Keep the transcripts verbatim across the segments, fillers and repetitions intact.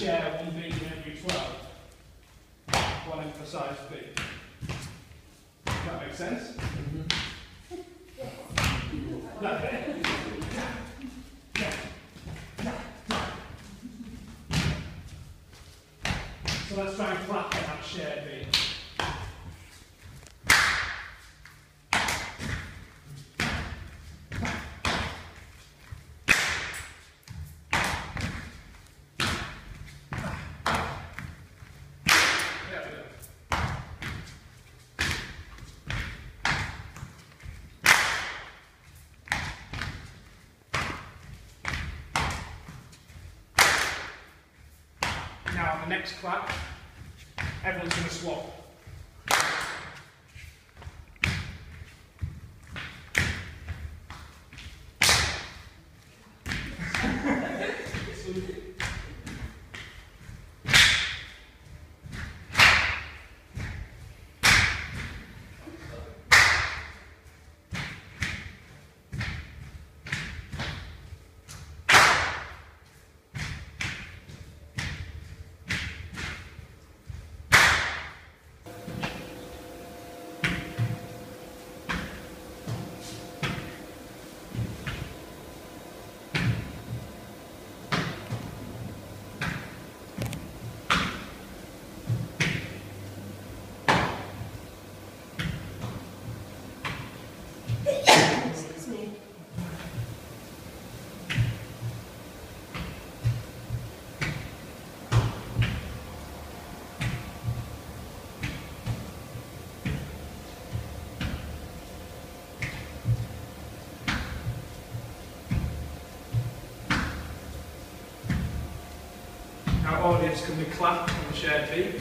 share one beat in every twelve, one emphasised beat. Does that make sense? Mm-hmm. No. So let's try and flatten that share beat. Now on the next clap, everyone's going to swap. Our audience can be clapped on the shared beat.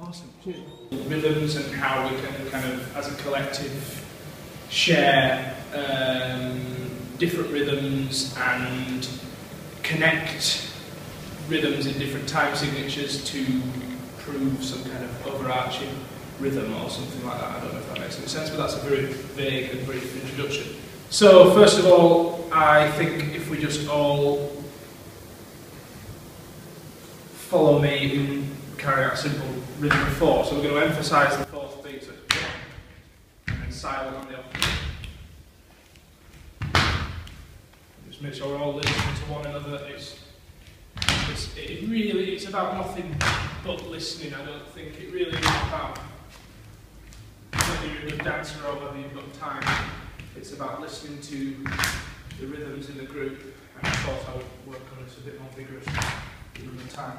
Awesome. Rhythms and how we can kind of, as a collective, share um, different rhythms and connect rhythms in different time signatures to prove some kind of overarching rhythm or something like that. I don't know if that makes any sense, but that's a very vague and brief introduction. So first of all, I think if we just all follow me and carry out a simple rhythm of four. So we're going to emphasise the fourth beat so it's one, and then silent on the opposite. Just make sure we're all listening to one another. It's, it's it really it's about nothing but listening. I don't think it really is about whether you're a good dancer or whether you've got time. It's about listening to the rhythms in the group, and I thought I would work on this a bit more vigorously in the time.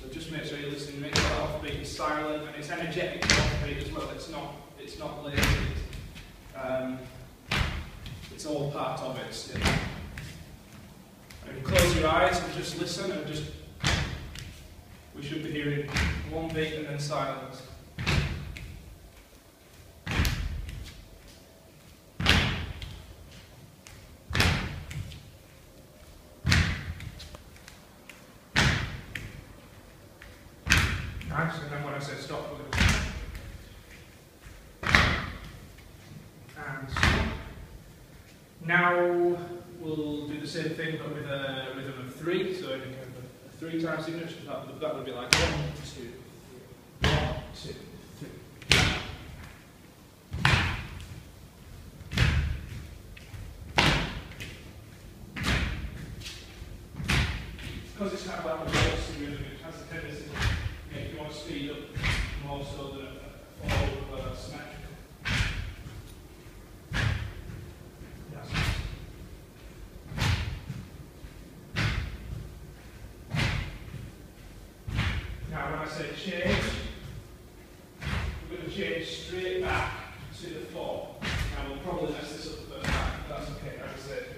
So just make sure you're listening, make sure that offbeat is silent and it's energetic offbeat as well, it's not it's not lazy. Um, it's all part of it still. And close your eyes and just listen and just we should be hearing one beat and then silence. And then when I say stop, we're going to and stop. Now we'll do the same thing but with a rhythm of three, so in a kind of a three time signature, that, that would be like one, two, three, one, two, three. Because it's kind of like a boxing rhythm, it has a tendency. If you want to speed up more so than a forward uh, smash. Yes. Now when I say change, we're going to change straight back to the four. Now we'll probably mess this up the first time, but that's okay, I would say it's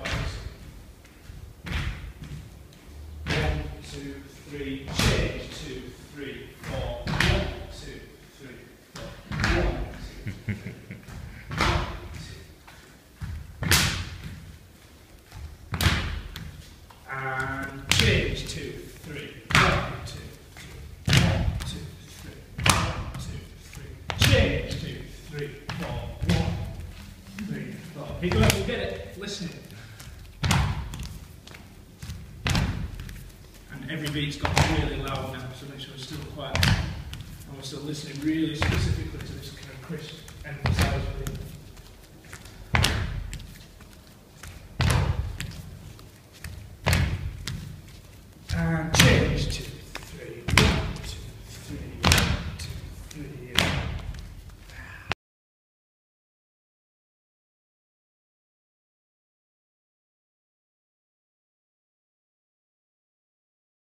balanced. two, three, change, two, three, four, one, two, three, four, one, two, three, one, two, three. And change, two, three, one, two, three, one, two, three, one, two, three, change, two, three, four, one, three, four. Here you go, we'll get it, listen. Every beat's got really loud now, so make sure it's still quiet. And we're still listening really specifically to this kind of crisp emphasizing.